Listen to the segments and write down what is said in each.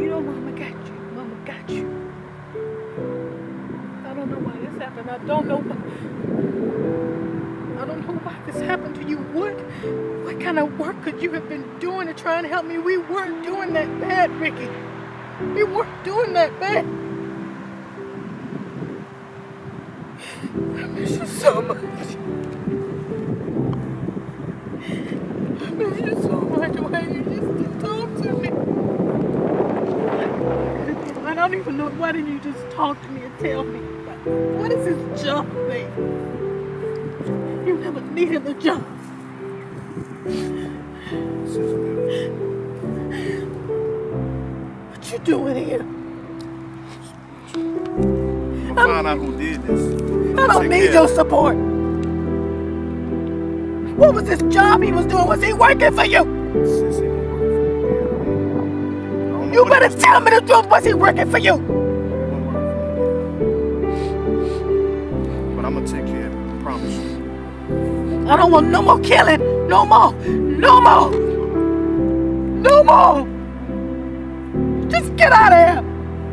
You know Mama got you. Mama got you. I don't know why this happened. I don't know why this happened to you. What kind of work could you have been doing to try and help me? We weren't doing that bad, Ricky. We weren't doing that bad. I miss you so much. I miss you so much. Why you just talk to me? I don't even know. Why didn't you just talk to me and tell me? What is this job thing? You never needed the job. What you doing here? I'm fine. I don't need this. I don't need your support. What was this job he was doing? Was he working for you? You better tell me the truth. Was he working for you? But I'm gonna take care of it. I promise you. I don't want no more killing. No more. No more. No more. Just get out of here.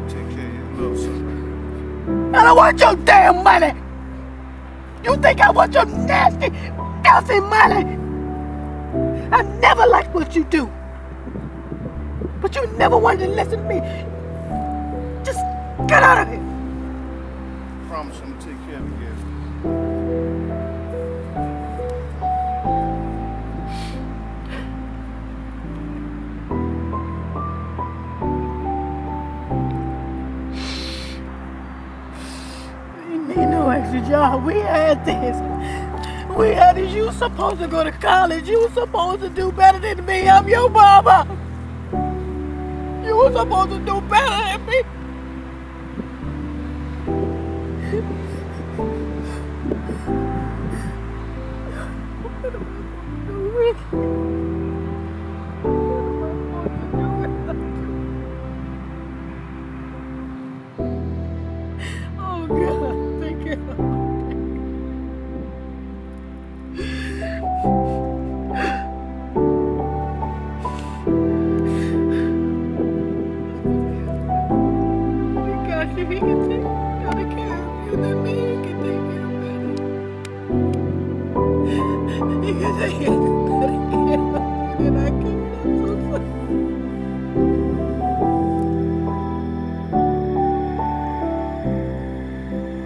Take care of your little son. I don't want your damn money. You think I want your nasty, filthy money? I never liked what you do. But you never wanted to listen to me. Just get out of here. I promise I'm gonna take care of you. Job. We had this. We had this. You supposed to go to college. You supposed to do better than me. I'm your mama. You were supposed to do better than me. Oh God. If he can take better care of you than me, he can take care of better. He can take care of